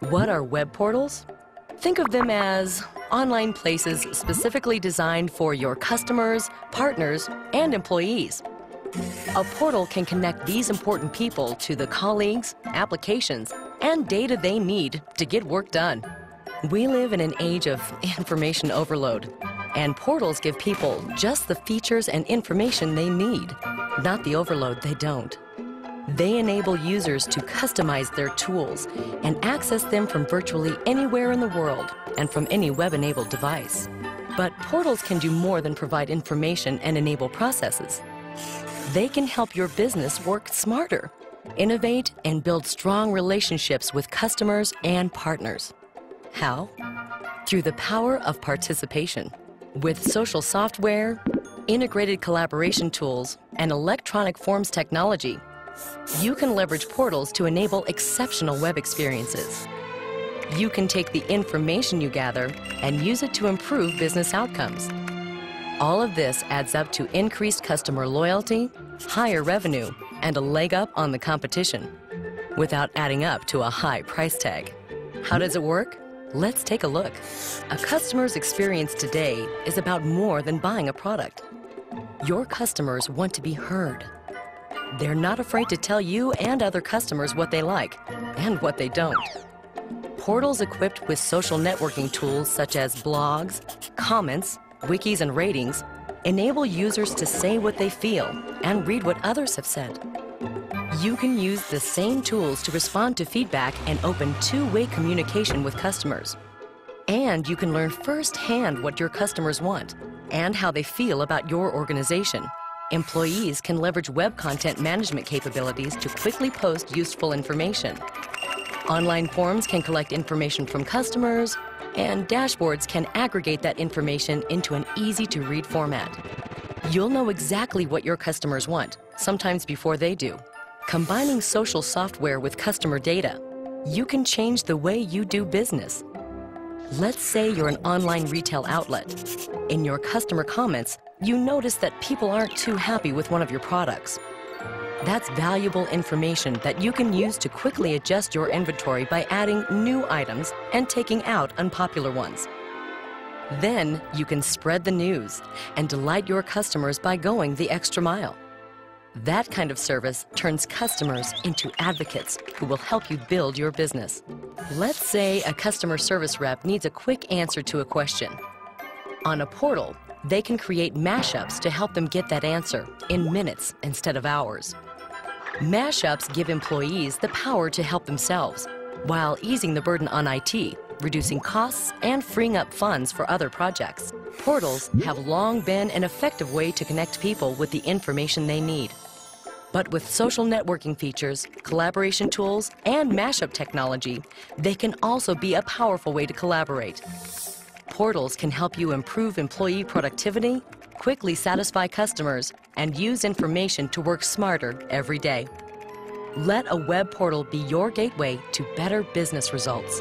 What are web portals? Think of them as online places specifically designed for your customers, partners, and employees. A portal can connect these important people to the colleagues, applications, and data they need to get work done. We live in an age of information overload, and portals give people just the features and information they need, not the overload they don't. They enable users to customize their tools and access them from virtually anywhere in the world and from any web-enabled device. But portals can do more than provide information and enable processes. They can help your business work smarter, innovate, and build strong relationships with customers and partners. How? Through the power of participation. With social software, integrated collaboration tools, and electronic forms technology, you can leverage portals to enable exceptional web experiences. You can take the information you gather and use it to improve business outcomes. All of this adds up to increased customer loyalty, higher revenue, and a leg up on the competition without adding up to a high price tag. How does it work? Let's take a look. A customer's experience today is about more than buying a product. Your customers want to be heard. They're not afraid to tell you and other customers what they like and what they don't. Portals equipped with social networking tools such as blogs, comments, wikis, and ratings enable users to say what they feel and read what others have said. You can use the same tools to respond to feedback and open two-way communication with customers. And you can learn firsthand what your customers want and how they feel about your organization. Employees can leverage web content management capabilities to quickly post useful information. Online forms can collect information from customers, and dashboards can aggregate that information into an easy-to-read format. You'll know exactly what your customers want, sometimes before they do. Combining social software with customer data, you can change the way you do business. Let's say you're an online retail outlet. In your customer comments, you notice that people aren't too happy with one of your products. That's valuable information that you can use to quickly adjust your inventory by adding new items and taking out unpopular ones. Then you can spread the news and delight your customers by going the extra mile. That kind of service turns customers into advocates who will help you build your business. Let's say a customer service rep needs a quick answer to a question. On a portal, they can create mashups to help them get that answer in minutes instead of hours. Mashups give employees the power to help themselves while easing the burden on IT, reducing costs, and freeing up funds for other projects. Portals have long been an effective way to connect people with the information they need. But with social networking features, collaboration tools, and mashup technology, they can also be a powerful way to collaborate. Portals can help you improve employee productivity, quickly satisfy customers, and use information to work smarter every day. Let a web portal be your gateway to better business results.